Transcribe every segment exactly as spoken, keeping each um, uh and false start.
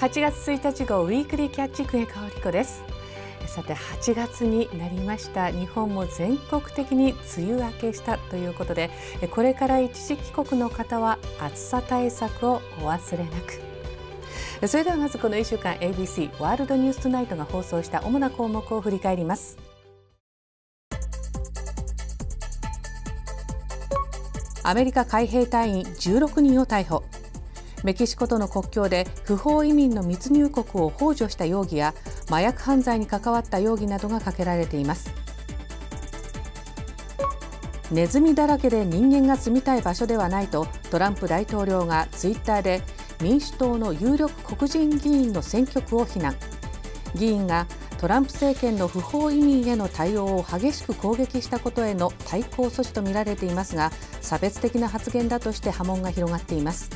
はちがつついたち号ウィークリーキャッチ久江香織子です。さてはちがつになりました。日本も全国的に梅雨明けしたということで、これから一時帰国の方は暑さ対策をお忘れなく。それではまずこのいっしゅうかん エービーシー ワールドニューストゥナイトが放送した主な項目を振り返ります。アメリカ海兵隊員じゅうろくにんを逮捕。メキシコとの国境で不法移民の密入国を幇助した容疑や麻薬犯罪に関わった容疑などがかけられています。ネズミだらけで人間が住みたい場所ではないとトランプ大統領がツイッターで民主党の有力黒人議員の選挙区を非難。議員がトランプ政権の不法移民への対応を激しく攻撃したことへの対抗措置とみられていますが、差別的な発言だとして波紋が広がっています。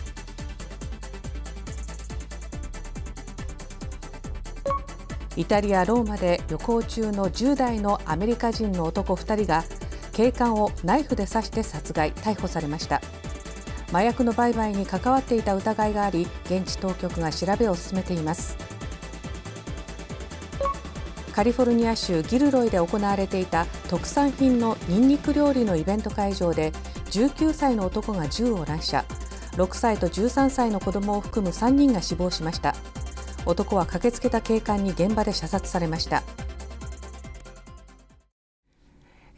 イタリア・ローマで旅行中のじゅうだいのアメリカ人の男ふたりが警官をナイフで刺して殺害、逮捕されました。麻薬の売買に関わっていた疑いがあり、現地当局が調べを進めています。カリフォルニア州ギルロイで行われていた特産品のニンニク料理のイベント会場でじゅうきゅうさいの男が銃を乱射、ろくさいとじゅうさんさいの子どもを含むさんにんが死亡しました。男は駆けつけた警官に現場で射殺されました。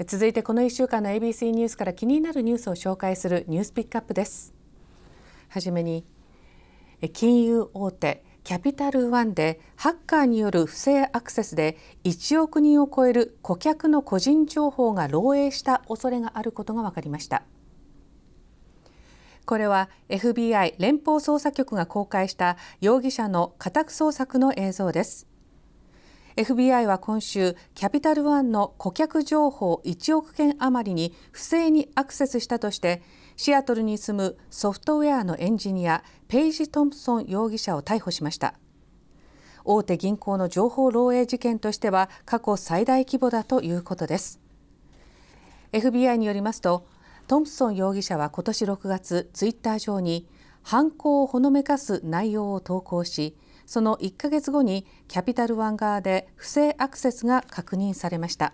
続いてこのいっしゅうかんの エービーシー ニュースから気になるニュースを紹介するニュースピックアップです。はじめに金融大手キャピタルワンでハッカーによる不正アクセスでいちおくにんを超える顧客の個人情報が漏洩した恐れがあることが分かりました。これは エフビーアイ 連邦捜査局が公開した容疑者の家宅捜索の映像です。 エフビーアイ は今週キャピタルワンの顧客情報いちおくけん余りに不正にアクセスしたとしてシアトルに住むソフトウェアのエンジニアペイジ・トンプソン容疑者を逮捕しました。大手銀行の情報漏洩事件としては過去最大規模だということです。 エフビーアイ によりますとトンプソン容疑者は今年ろくがつ、ツイッター上に犯行をほのめかす内容を投稿し、そのいっかげつごにキャピタルワン側で不正アクセスが確認されました。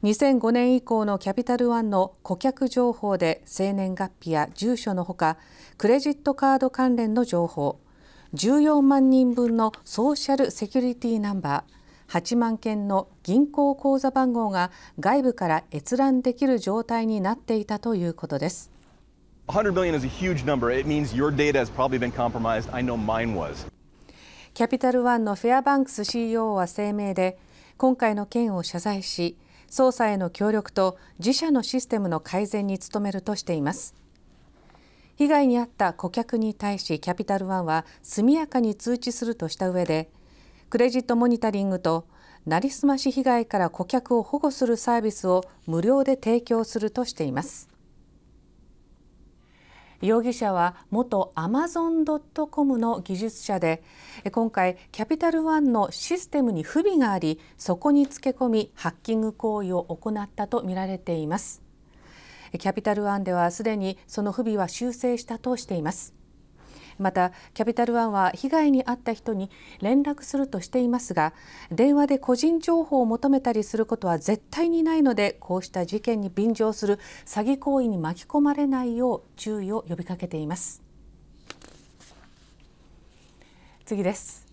にせんごねん以降のキャピタルワンの顧客情報で生年月日や住所のほか、クレジットカード関連の情報、じゅうよんまんにんぶんのソーシャルセキュリティナンバー、はちまんけんの銀行口座番号が外部から閲覧できる状態になっていたということです。キャピタルワンのフェアバンクス シーイーオー は声明で、今回の件を謝罪し、捜査への協力と自社のシステムの改善に努めるとしています。被害に遭った顧客に対し、キャピタルワンは速やかに通知するとした上で、クレジットモニタリングとなりすまし被害から顧客を保護するサービスを無料で提供するとしています。容疑者は元 アマゾンドットコム の技術者で、今回キャピタルワンのシステムに不備があり、そこにつけ込みハッキング行為を行ったとみられています。キャピタルワンではすでにその不備は修正したとしています。またキャピタルワンは被害に遭った人に連絡するとしていますが、電話で個人情報を求めたりすることは絶対にないので、こうした事件に便乗する詐欺行為に巻き込まれないよう注意を呼びかけています。次です。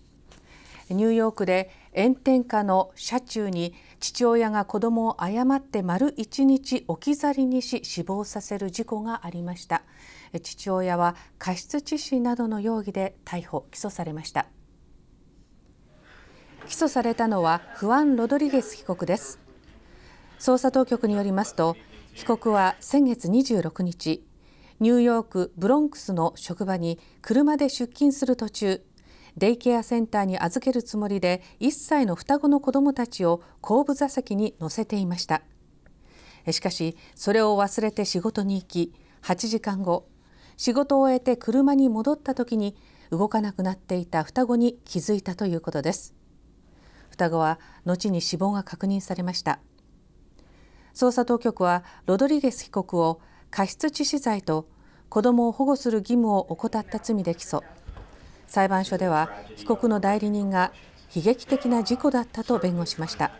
ニューヨークで炎天下の車中に父親が子供を誤って丸一日置き去りにし死亡させる事故がありました。父親は過失致死などの容疑で逮捕・起訴されました。起訴されたのはフアン・ロドリゲス被告です。捜査当局によりますと、被告は先月にじゅうろくにち、ニューヨーク・ブロンクスの職場に車で出勤する途中、デイケアセンターに預けるつもりでいっさいの双子の子どもたちを後部座席に乗せていました。しかし、それを忘れて仕事に行き、はちじかんご、仕事を終えて車に戻ったときに動かなくなっていた双子に気づいたということです。双子は後に死亡が確認されました。捜査当局はロドリゲス被告を過失致死罪と子どもを保護する義務を怠った罪で起訴。裁判所では被告の代理人が悲劇的な事故だったと弁護しました。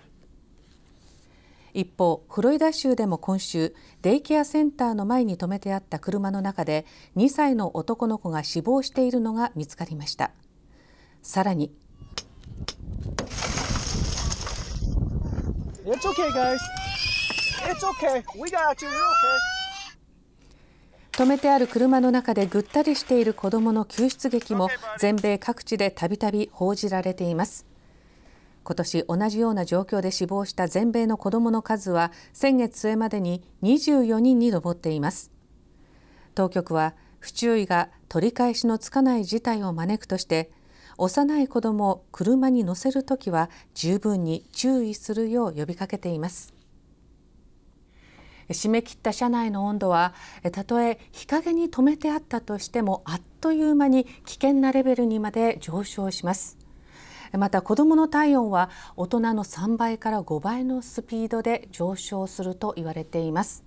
一方、フロリダ州でも今週、デイケアセンターの前に止めてあった車の中でにさいの男の子が死亡しているのが見つかりました。さらに、止めてある車の中でぐったりしている子どもの救出劇も全米各地でたびたび報じられています。今年同じような状況で死亡した全米の子どもの数は先月末までににじゅうよにんに上っています。当局は不注意が取り返しのつかない事態を招くとして、幼い子どもを車に乗せるときは十分に注意するよう呼びかけています。締め切った車内の温度はたとえ日陰に止めてあったとしてもあっという間に危険なレベルにまで上昇します。また子どもの体温は大人のさんばいからごばいのスピードで上昇すると言われています。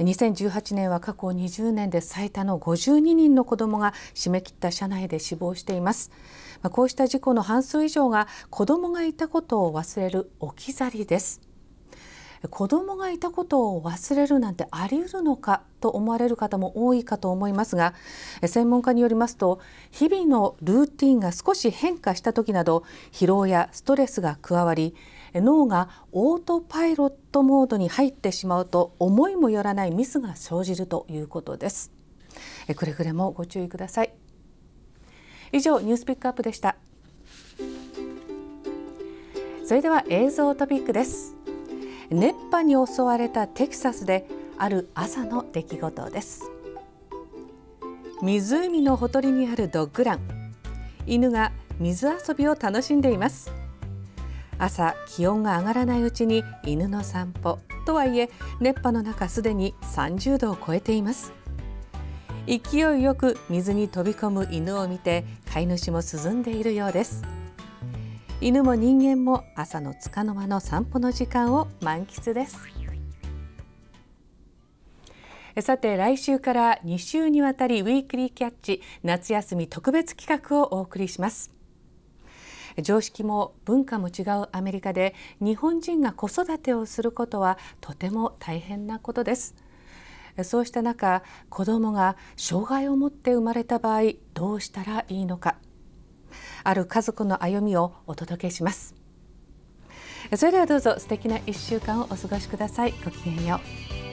にせんじゅうはちねんは過去にじゅうねんで最多のごじゅうににんの子どもが締め切った車内で死亡しています。こうした事故の半数以上が子どもがいたことを忘れる置き去りです。子どもがいたことを忘れるなんてあり得るのかと思われる方も多いかと思いますが、専門家によりますと、日々のルーティンが少し変化した時など疲労やストレスが加わり、脳がオートパイロットモードに入ってしまうと思いもよらないミスが生じるということです。くれぐれもご注意ください。以上、ニュースピックアップでした。それでは映像トピックです。熱波に襲われたテキサスである朝の出来事です。湖のほとりにあるドッグラン、犬が水遊びを楽しんでいます。朝気温が上がらないうちに犬の散歩とはいえ、熱波の中すでにさんじゅうどを超えています。勢いよく水に飛び込む犬を見て飼い主も涼んでいるようです。犬も人間も朝のつかの間の散歩の時間を満喫です。さて、来週からにしゅうにわたりウィークリーキャッチ夏休み特別企画をお送りします。常識も文化も違うアメリカで日本人が子育てをすることはとても大変なことです。そうした中、子どもが障害を持って生まれた場合どうしたらいいのか、ある家族の歩みをお届けします。それではどうぞ素敵ないっしゅうかんをお過ごしください。ごきげんよう。